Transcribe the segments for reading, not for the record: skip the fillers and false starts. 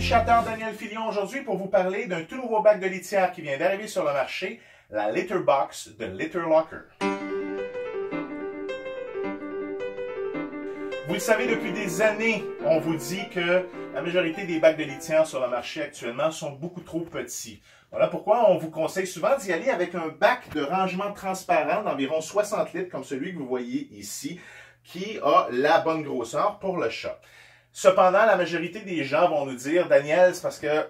Éduchateur Daniel Fillon aujourd'hui pour vous parler d'un tout nouveau bac de litière qui vient d'arriver sur le marché, la Litter Box de Litter Locker. Vous le savez, depuis des années, on vous dit que la majorité des bacs de litière sur le marché actuellement sont beaucoup trop petits. Voilà pourquoi on vous conseille souvent d'y aller avec un bac de rangement transparent d'environ 60 litres comme celui que vous voyez ici, qui a la bonne grosseur pour le chat. Cependant, la majorité des gens vont nous dire « Daniel, c'est parce que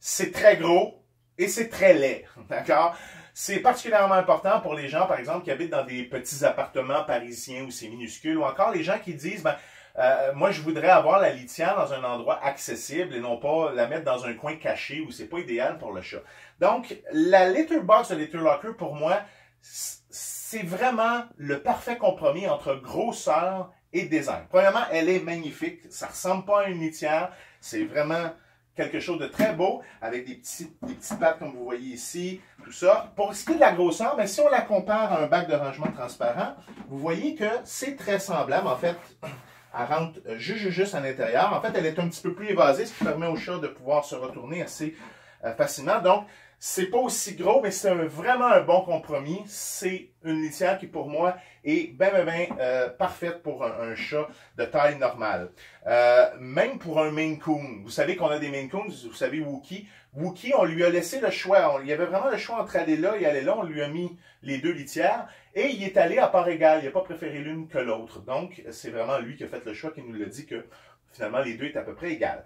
c'est très gros et c'est très laid. » D'accord? C'est particulièrement important pour les gens, par exemple, qui habitent dans des petits appartements parisiens où c'est minuscule, ou encore les gens qui disent « moi, je voudrais avoir la litière dans un endroit accessible et non pas la mettre dans un coin caché où c'est pas idéal pour le chat. » Donc, la Litter Box de Litter Locker, pour moi, c'est vraiment le parfait compromis entre grosseur et design. Premièrement, elle est magnifique. Ça ressemble pas à une litière. C'est vraiment quelque chose de très beau, avec des petites pattes comme vous voyez ici, tout ça. Pour ce qui est de la grosseur, bien, si on la compare à un bac de rangement transparent, vous voyez que c'est très semblable. En fait, elle rentre juste à l'intérieur. En fait, elle est un petit peu plus évasée, ce qui permet au chat de pouvoir se retourner assez facilement. Donc, c'est pas aussi gros, mais c'est vraiment un bon compromis. C'est une litière qui, pour moi, est bien parfaite pour un chat de taille normale. Même pour un Maine Coon. Vous savez qu'on a des Maine Coons, vous savez Wookie. Wookie, on lui a laissé le choix. Il y avait vraiment le choix entre aller là et aller là. On lui a mis les deux litières et il est allé à part égale. Il n'a pas préféré l'une que l'autre. Donc, c'est vraiment lui qui a fait le choix, qui nous le dit que finalement, les deux est à peu près égal.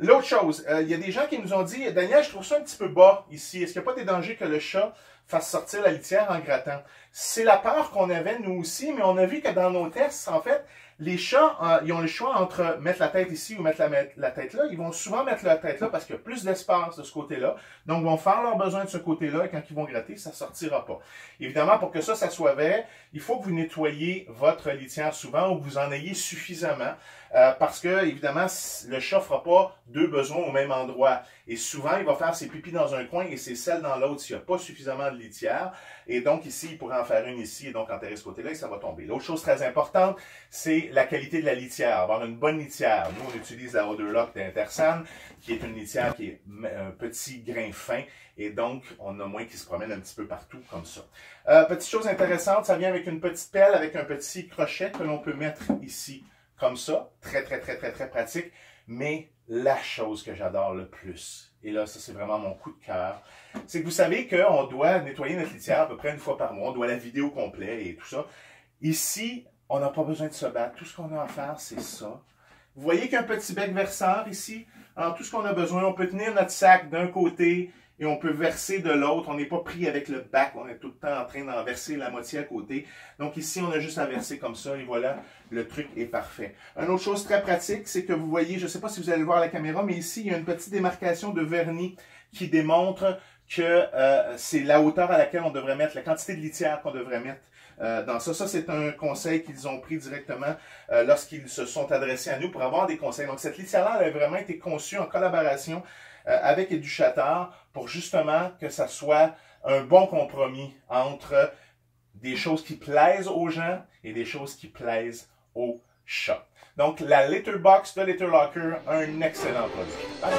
L'autre chose, il y a des gens qui nous ont dit « Daniel, je trouve ça un petit peu bas ici. Est-ce qu'il n'y a pas des dangers que le chat fasse sortir la litière en grattant? » C'est la peur qu'on avait nous aussi, mais on a vu que dans nos tests, en fait, les chats, ils ont le choix entre mettre la tête ici ou mettre la tête là. Ils vont souvent mettre la tête là parce qu'il y a plus d'espace de ce côté-là. Donc, ils vont faire leurs besoins de ce côté-là et quand ils vont gratter, ça ne sortira pas. Évidemment, pour que ça soit vrai, il faut que vous nettoyiez votre litière souvent ou que vous en ayez suffisamment parce que, évidemment, le chat ne fera pas deux besoins au même endroit. Et souvent, il va faire ses pipis dans un coin et ses selles dans l'autre s'il n'y a pas suffisamment de litière. Et donc, ici, il pourrait en faire une ici et donc enterrer ce côté-là et ça va tomber. L'autre chose très importante, c'est la qualité de la litière. Avoir une bonne litière. Nous, on utilise la Oderlock d'Intersan, qui est une litière qui est un petit grain fin et donc, on a moins qui se promène un petit peu partout comme ça. Petite chose intéressante, ça vient avec une petite pelle, avec un petit crochet que l'on peut mettre ici comme ça. Très, très, très, très, très pratique. Mais la chose que j'adore le plus, et là, ça c'est vraiment mon coup de cœur, c'est que vous savez qu'on doit nettoyer notre litière à peu près une fois par mois, on doit la vider au complet et tout ça. Ici, on n'a pas besoin de se battre, tout ce qu'on a à faire, c'est ça. Vous voyez qu'un petit bec verseur ici, alors tout ce qu'on a besoin, on peut tenir notre sac d'un côté et on peut verser de l'autre, on n'est pas pris avec le bac, on est tout le temps en train d'en verser la moitié à côté. Donc ici, on a juste à verser comme ça, et voilà, le truc est parfait. Une autre chose très pratique, c'est que vous voyez, je ne sais pas si vous allez le voir à la caméra, mais ici, il y a une petite démarcation de vernis qui démontre que c'est la hauteur à laquelle on devrait mettre, la quantité de litière qu'on devrait mettre dans ça. Ça, c'est un conseil qu'ils ont pris directement lorsqu'ils se sont adressés à nous pour avoir des conseils. Donc, cette litière-là, elle a vraiment été conçue en collaboration avec Éduchateur pour justement que ça soit un bon compromis entre des choses qui plaisent aux gens et des choses qui plaisent aux chats. Donc, la Litter Box de Litter Locker, un excellent produit. Bye.